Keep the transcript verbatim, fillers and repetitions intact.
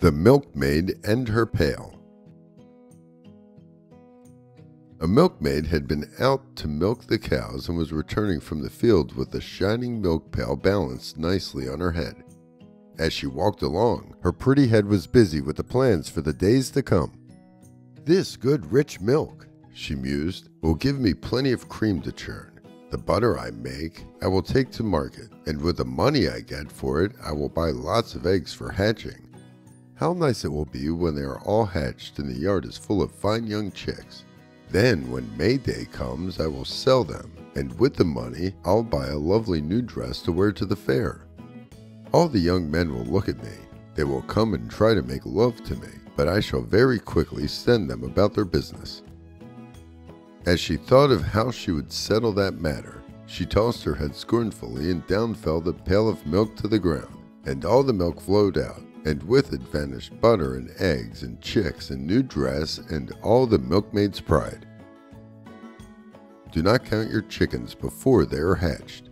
The Milkmaid and Her Pail. A milkmaid had been out to milk the cows and was returning from the field with a shining milk pail balanced nicely on her head. As she walked along, her pretty head was busy with the plans for the days to come. "This good rich milk," she mused, "will give me plenty of cream to churn. The butter I make, I will take to market, and with the money I get for it, I will buy lots of eggs for hatching. How nice it will be when they are all hatched and the yard is full of fine young chicks. Then when May Day comes, I will sell them, and with the money, I'll buy a lovely new dress to wear to the fair. All the young men will look at me. They will come and try to make love to me, but I shall very quickly send them about their business." As she thought of how she would settle that matter, she tossed her head scornfully, and down fell the pail of milk to the ground, and all the milk flowed out, and with it vanished butter and eggs and chicks and new dress and all the milkmaid's pride. Do not count your chickens before they are hatched.